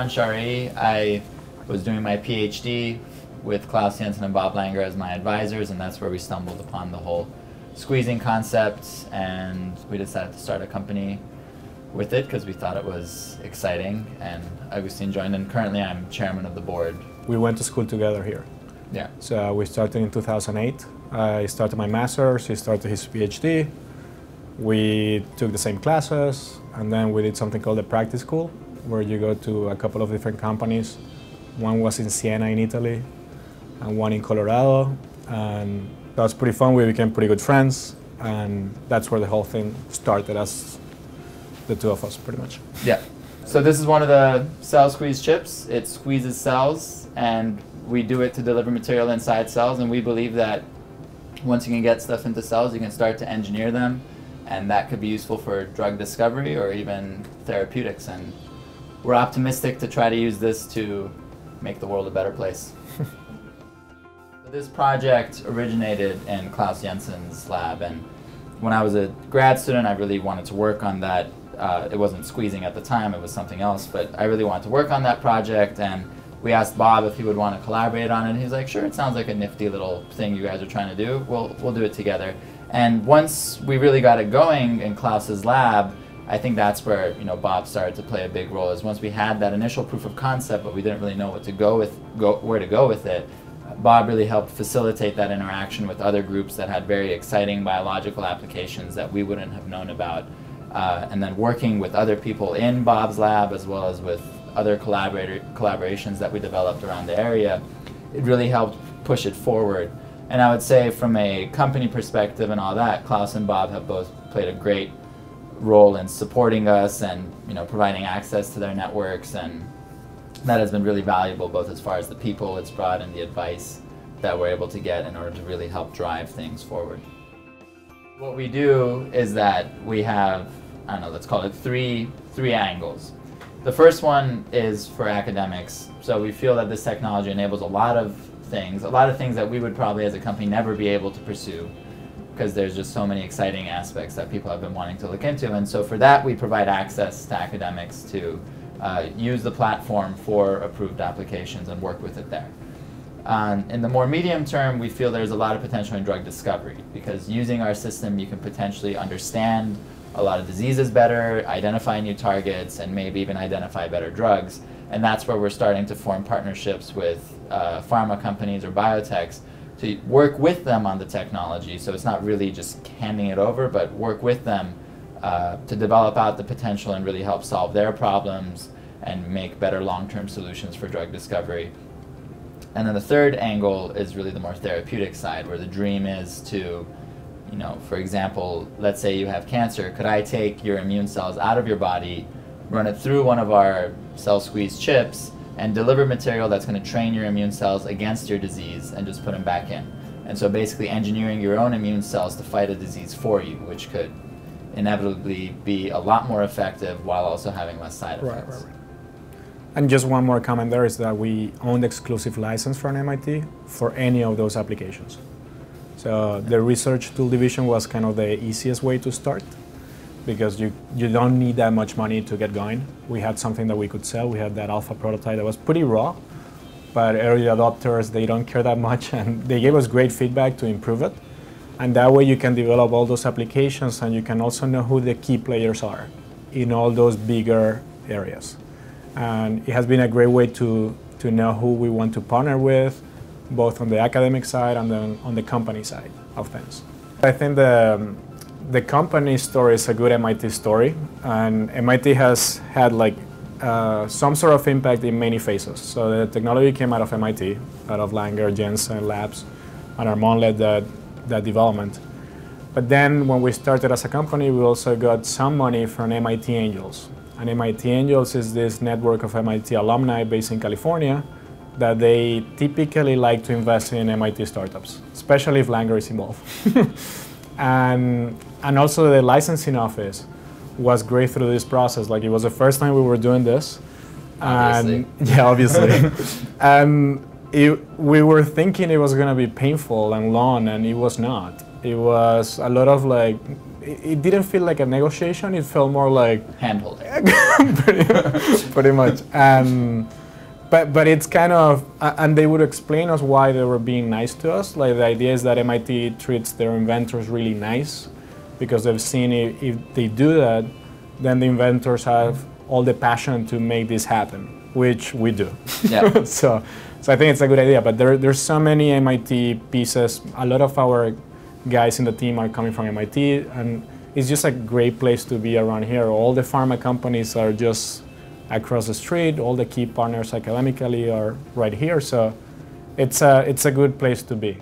Armon Sharei. I was doing my PhD with Klaus Jensen and Bob Langer as my advisors, and that's where we stumbled upon the whole squeezing concept, and we decided to start a company with it because we thought it was exciting, and Augustine joined, and currently I'm chairman of the board. We went to school together here. Yeah. So we started in 2008. I started my master's, he started his PhD. We took the same classes, and then we did something called the practice school, where you go to a couple of different companies. One was in Siena in Italy, and one in Colorado, and that was pretty fun. We became pretty good friends, and that's where the whole thing started, as the two of us, pretty much. Yeah. So this is one of the CellSqueeze chips. It squeezes cells, and we do it to deliver material inside cells, and we believe that once you can get stuff into cells, you can start to engineer them, and that could be useful for drug discovery or even therapeutics, and we're optimistic to try to use this to make the world a better place. This project originated in Klaus Jensen's lab, and when I was a grad student, I really wanted to work on that. It wasn't squeezing at the time, it was something else, but I really wanted to work on that project, and we asked Bob if he would want to collaborate on it, and he's like, sure, it sounds like a nifty little thing you guys are trying to do, we'll do it together. And once we really got it going in Klaus's lab, I think that's where, you know, Bob started to play a big role, is once we had that initial proof of concept, but we didn't really know what to go with, where to go with it. Bob really helped facilitate that interaction with other groups that had very exciting biological applications that we wouldn't have known about. And then working with other people in Bob's lab, as well as with other collaborations that we developed around the area, it really helped push it forward. And I would say from a company perspective and all that, Klaus and Bob have both played a great role in supporting us and, you know, providing access to their networks, and that has been really valuable, both as far as the people it's brought and the advice that we're able to get in order to really help drive things forward. What we do is that we have, I don't know, let's call it three angles. The first one is for academics. So we feel that this technology enables a lot of things that we would probably as a company never be able to pursue, because there's just so many exciting aspects that people have been wanting to look into. And so for that, we provide access to academics to use the platform for approved applications and work with it there. In the more medium term, we feel there's a lot of potential in drug discovery, because using our system, you can potentially understand a lot of diseases better, identify new targets, and maybe even identify better drugs. And that's where we're starting to form partnerships with pharma companies or biotechs to work with them on the technology. So it's not really just handing it over, but work with them to develop out the potential and really help solve their problems and make better long-term solutions for drug discovery. And then the third angle is really the more therapeutic side, where the dream is to, you know, for example, let's say you have cancer. Could I take your immune cells out of your body, run it through one of our CellSqueeze chips, and deliver material that's going to train your immune cells against your disease and just put them back in? And so basically engineering your own immune cells to fight a disease for you, which could inevitably be a lot more effective while also having less side effects. Right. And just one more comment there is that we own the exclusive license from MIT for any of those applications. So the research tool division was kind of the easiest way to start, because you don't need that much money to get going. We had something that we could sell. We had that alpha prototype that was pretty raw, but early adopters, they don't care that much, and they gave us great feedback to improve it. And that way you can develop all those applications, and you can also know who the key players are in all those bigger areas. And it has been a great way to know who we want to partner with, both on the academic side and then on the company side of things. I think the company story is a good MIT story, and MIT has had like some sort of impact in many phases. So the technology came out of MIT, out of Langer, Jensen Labs, and Armon led that development. But then when we started as a company, we also got some money from MIT Angels. And MIT Angels is this network of MIT alumni based in California that they typically like to invest in MIT startups, especially if Langer is involved. and also the licensing office was great through this process. Like, it was the first time we were doing this. Obviously. And, yeah, obviously. We were thinking it was going to be painful and long, and it was not. It was a lot of like, it didn't feel like a negotiation, it felt more like handholding. pretty much. But it's kind of, and they would explain us why they were being nice to us. Like, the idea is that MIT treats their inventors really nice, because they've seen if they do that, then the inventors have all the passion to make this happen, which we do. Yeah. So I think it's a good idea. But there's so many MIT pieces. A lot of our guys in the team are coming from MIT, and it's just a great place to be around here. All the pharma companies are just across the street. All the key partners academically are right here, so it's a good place to be.